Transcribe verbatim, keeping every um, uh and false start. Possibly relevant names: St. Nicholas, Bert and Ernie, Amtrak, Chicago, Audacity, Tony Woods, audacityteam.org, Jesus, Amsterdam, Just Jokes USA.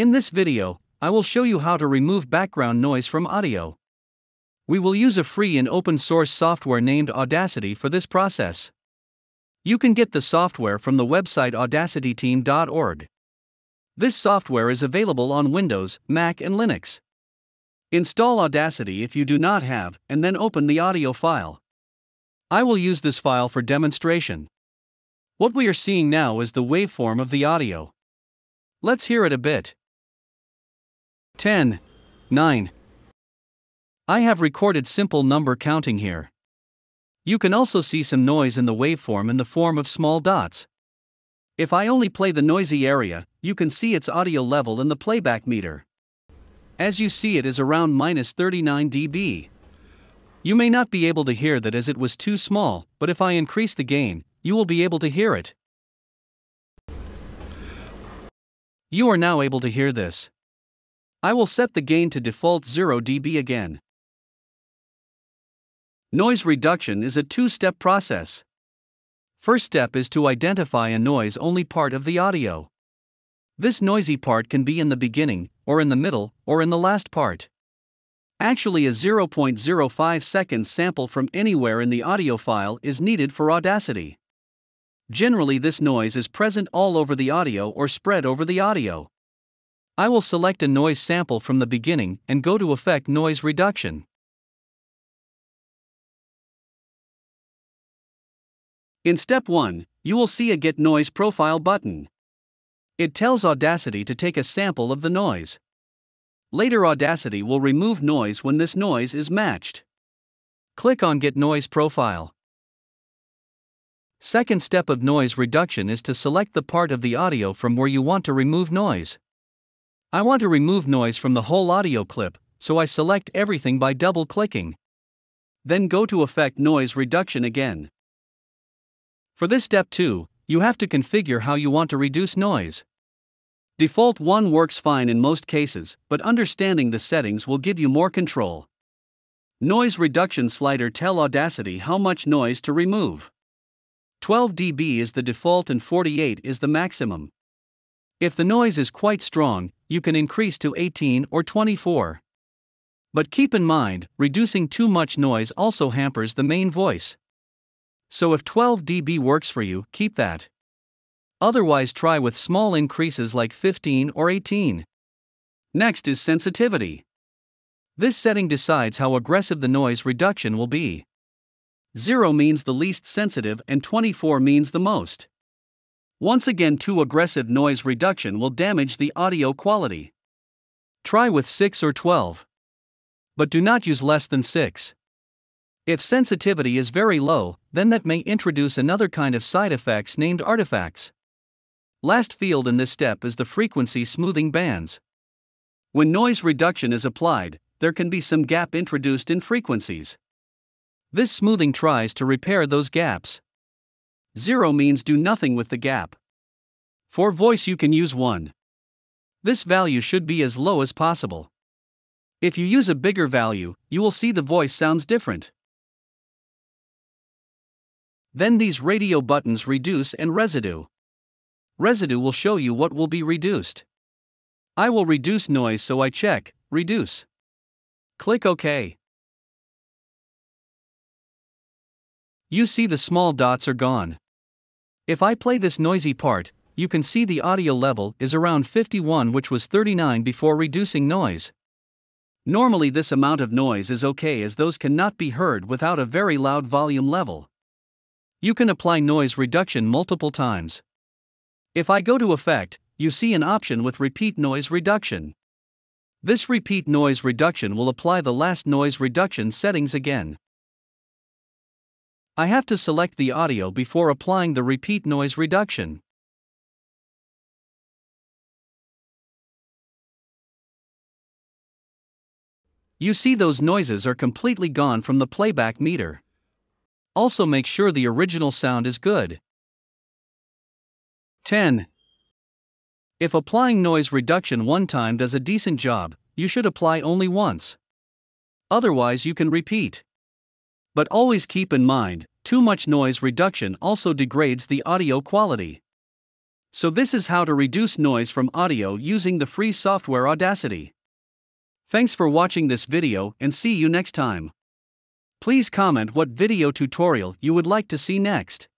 In this video, I will show you how to remove background noise from audio. We will use a free and open source software named Audacity for this process. You can get the software from the website audacity team dot org. This software is available on Windows, Mac, and Linux. Install Audacity if you do not have, and then open the audio file. I will use this file for demonstration. What we are seeing now is the waveform of the audio. Let's hear it a bit. ten, nine. I have recorded simple number counting here. You can also see some noise in the waveform in the form of small dots. If I only play the noisy area, you can see its audio level in the playback meter. As you see, it is around minus thirty-nine decibels. You may not be able to hear that as it was too small, but if I increase the gain, you will be able to hear it. You are now able to hear this. I will set the gain to default zero decibels again. Noise reduction is a two-step process. First step is to identify a noise-only part of the audio. This noisy part can be in the beginning, or in the middle, or in the last part. Actually, a zero point zero five second sample from anywhere in the audio file is needed for Audacity. Generally, this noise is present all over the audio or spread over the audio. I will select a noise sample from the beginning and go to Effect Noise Reduction. In step one, you will see a Get Noise Profile button. It tells Audacity to take a sample of the noise. Later, Audacity will remove noise when this noise is matched. Click on Get Noise Profile. Second step of noise reduction is to select the part of the audio from where you want to remove noise. I want to remove noise from the whole audio clip, so I select everything by double-clicking. Then go to Effect Noise Reduction again. For this step two, you have to configure how you want to reduce noise. Default one works fine in most cases, but understanding the settings will give you more control. Noise reduction slider tells Audacity how much noise to remove. twelve decibels is the default and forty-eight is the maximum. If the noise is quite strong, you can increase to eighteen or twenty-four. But keep in mind, reducing too much noise also hampers the main voice. So if twelve decibels works for you, keep that. Otherwise, try with small increases like fifteen or eighteen. Next is sensitivity. This setting decides how aggressive the noise reduction will be. zero means the least sensitive and twenty-four means the most. Once again, too aggressive noise reduction will damage the audio quality. Try with six or twelve. But do not use less than six. If sensitivity is very low, then that may introduce another kind of side effects named artifacts. Last field in this step is the frequency smoothing bands. When noise reduction is applied, there can be some gap introduced in frequencies. This smoothing tries to repair those gaps. Zero means do nothing with the gap. For voice, you can use one. This value should be as low as possible. If you use a bigger value, you will see the voice sounds different. Then these radio buttons reduce and residue. Residue will show you what will be reduced. I will reduce noise, so I check reduce. Click OK. You see the small dots are gone. If I play this noisy part, you can see the audio level is around fifty-one, which was thirty-nine before reducing noise. Normally, this amount of noise is okay as those cannot be heard without a very loud volume level. You can apply noise reduction multiple times. If I go to Effect, you see an option with Repeat Noise Reduction. This Repeat Noise Reduction will apply the last noise reduction settings again. I have to select the audio before applying the Repeat Noise Reduction. You see those noises are completely gone from the playback meter. Also, make sure the original sound is good. ten. If applying noise reduction one time does a decent job, you should apply only once. Otherwise, you can repeat. But always keep in mind, too much noise reduction also degrades the audio quality. So this is how to reduce noise from audio using the free software Audacity. Thanks for watching this video and see you next time. Please comment what video tutorial you would like to see next.